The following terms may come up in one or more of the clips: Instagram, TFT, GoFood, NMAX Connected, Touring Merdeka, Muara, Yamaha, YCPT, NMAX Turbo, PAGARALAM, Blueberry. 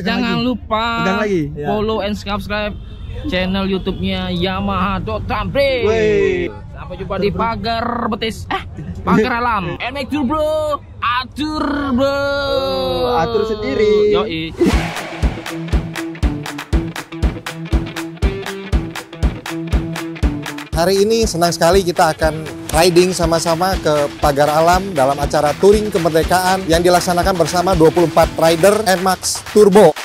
Jangan lupa follow and subscribe channel YouTube-nya Yamaha Tambre. Sampai jumpa di pagar betis. Pagar alam. NMAX Turbo. Atur bro. Atur sendiri. Yoi. Hari ini senang sekali kita akan riding sama-sama ke Pagar Alam dalam acara touring kemerdekaan yang dilaksanakan bersama 24 rider NMAX Turbo.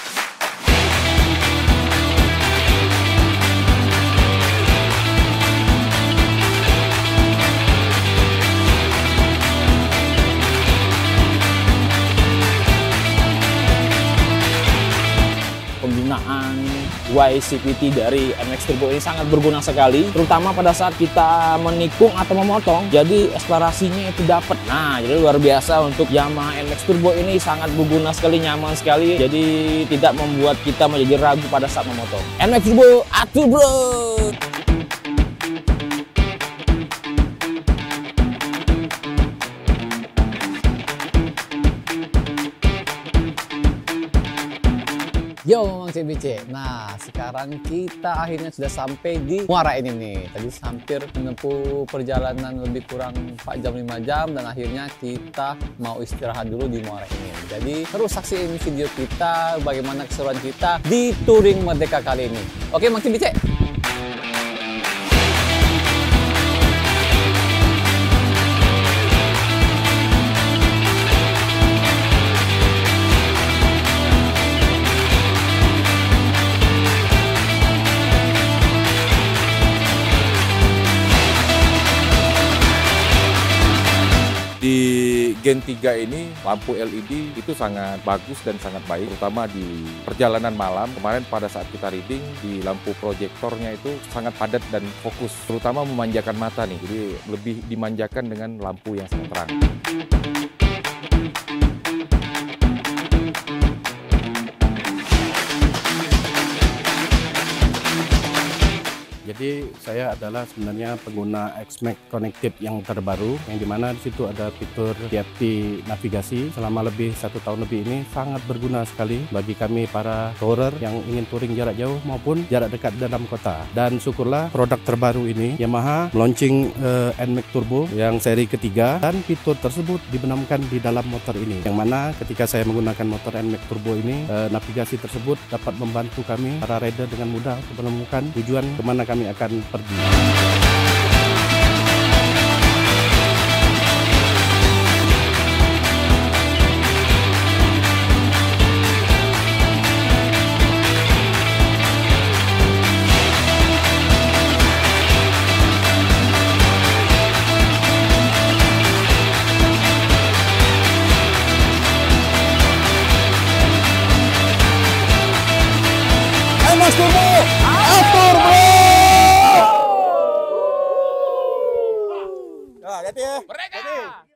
YCPT dari NMAX Turbo ini sangat berguna sekali, terutama pada saat kita menikung atau memotong, jadi eksplorasinya itu dapat. Nah, jadi luar biasa untuk Yamaha NMAX Turbo ini, sangat berguna sekali, nyaman sekali, jadi tidak membuat kita menjadi ragu pada saat memotong. NMAX Turbo, atur bro! Yo, Mang CBC. Nah, sekarang kita akhirnya sudah sampai di Muara ini nih. Tadi hampir menempuh perjalanan lebih kurang 4 jam, 5 jam. Dan akhirnya kita mau istirahat dulu di Muara ini. Jadi, terus saksiin video kita, bagaimana keseruan kita di touring Merdeka kali ini. Oke, Mang CBC. Gen 3 ini lampu LED itu sangat bagus dan sangat baik, terutama di perjalanan malam. Kemarin pada saat kita reading, di lampu proyektornya itu sangat padat dan fokus, terutama memanjakan mata nih, jadi lebih dimanjakan dengan lampu yang sangat terang. Jadi saya adalah sebenarnya pengguna NMAX Connected yang terbaru, yang dimana di situ ada fitur TFT navigasi. Selama lebih 1 tahun lebih ini sangat berguna sekali bagi kami para tourer yang ingin touring jarak jauh maupun jarak dekat dalam kota. Dan syukurlah produk terbaru ini Yamaha launching NMAX Turbo yang seri ketiga, dan fitur tersebut dibenamkan di dalam motor ini. Yang mana ketika saya menggunakan motor NMAX Turbo ini, navigasi tersebut dapat membantu kami para rider dengan mudah untuk menemukan tujuan kemana kami akan pergi. NMAX Turbo, atur bro! Bereka!